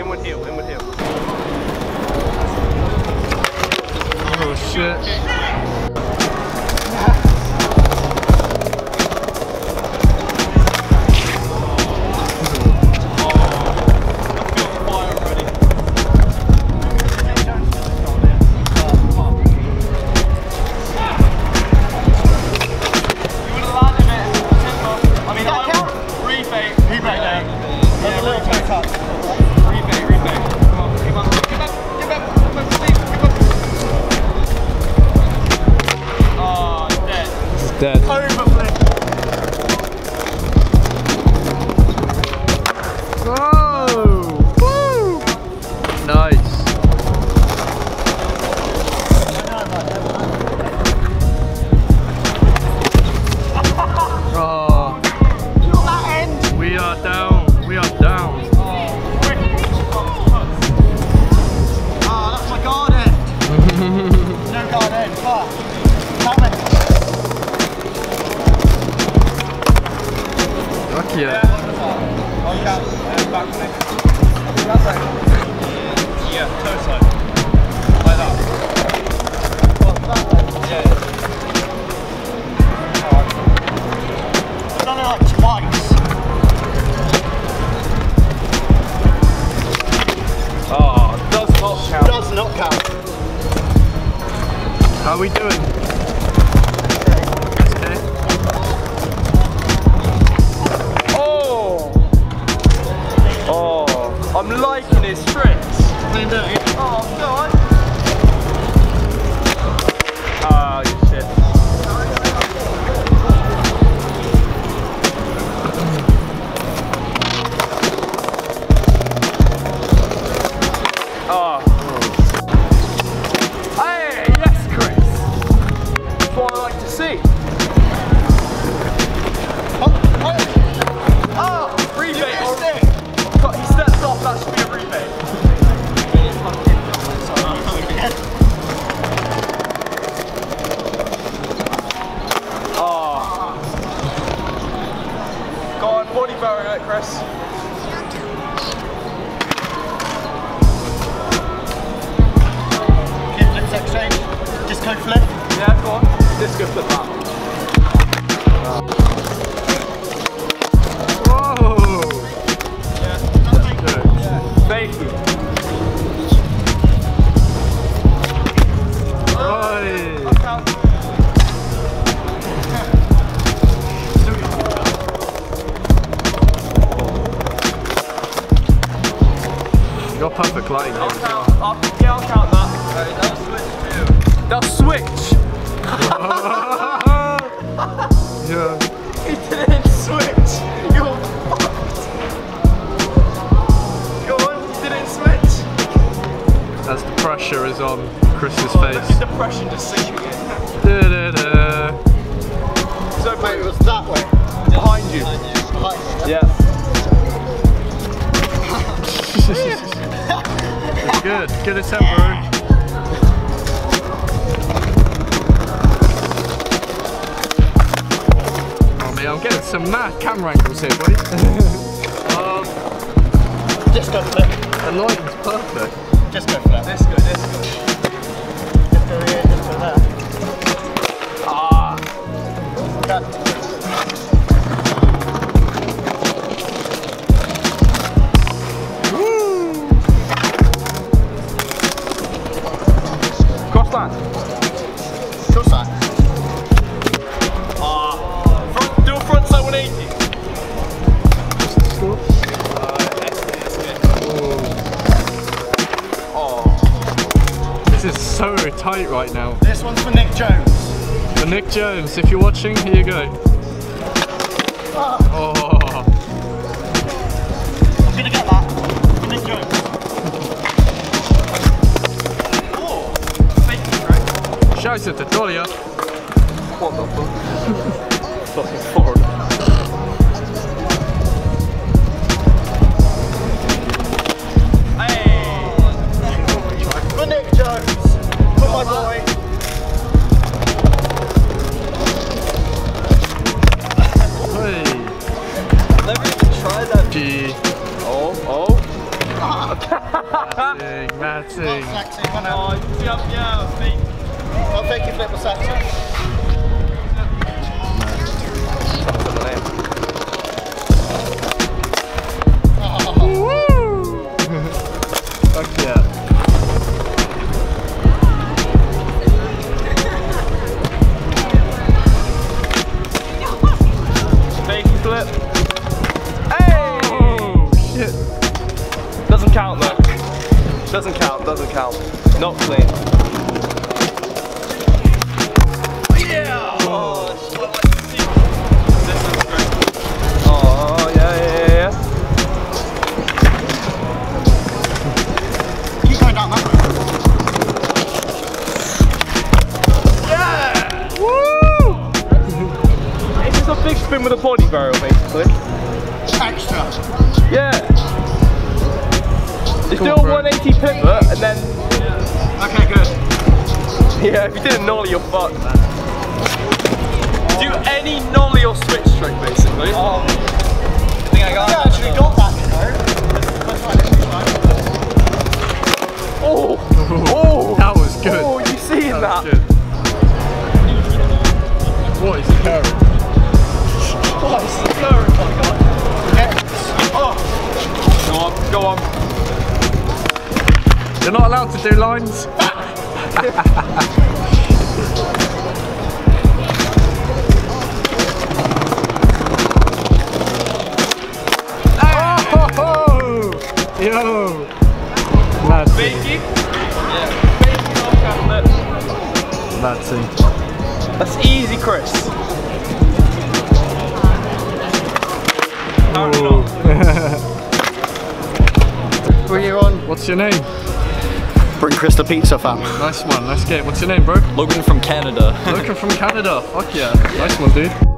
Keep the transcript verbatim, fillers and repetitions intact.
Inward heel, inward heel. Oh shit. How are we doing? Okay. Oh! Oh! I'm liking his tricks. Oh, God! Ah, you shit. Ah. Oh. Chris. Let's exchange. Disco flip. Yeah, go on. Disco flip up. Whoa! Yeah. Thank you. Yeah. Thank you. You're perfect lighting here as well. Yeah, I'll count that. They'll switch too. They'll switch! Yeah. He didn't switch! You're fucked! Go on, he didn't switch! As the pressure is on Chris's oh, face. Look at the pressure just sinking in. Da, da, da. So mate, it was that way. Behind you. Behind you. Behind you. Yeah. Good, good attempt, bro. Oh man, I'm getting some mad camera angles here, buddy. um, disco flip. The lighting's perfect. Disco flip. Disco, disco. Disco here, disco there. Ah. Cut. Tight right now. This one's for Nick Jones. For Nick Jones, if you're watching, here you go. Oh. Oh. I'm gonna get that. For Nick Jones. Oh, thank you, bro. Scheiße, Tutorial. What the fuck? Fucking foreign. Hey! For Nick Jones. My boy. Hey. Let me try that. G. Oh, oh. Ah. Matty. Matty. Matty. Oh, jump, yeah, I'll take his little sack. Woo! Fuck yeah. Flip. Hey! Oh, shit. Doesn't count though. Doesn't count, doesn't count. Not clean. Yeah! Oh, oh yeah, yeah, yeah. Keep going down that way. Yeah! Woo! It's just a big spin with a body barrel, basically. Extra. Yeah. You do a one eighty pivot and then... Yeah. Okay, good. Yeah, if you did a nollie, you're fucked, man. Oh. Do any nollie or switch trick, basically. Oh. I think I got yeah, it. I actually got that, you know. Oh! Oh! That was good. Oh, you seeing that? that? What is occurring? What is occurring, my God? Yeah. Oh! Go on, go on. You're not allowed to do lines. Oh! Yo! Ladsy. Ladsy. That's easy, Chris. Where are you on? What's your name? Bring Chris the pizza, fam. Nice one, let's get it. What's your name, bro? Logan from Canada. Logan from Canada, fuck yeah. yeah. Nice one, dude.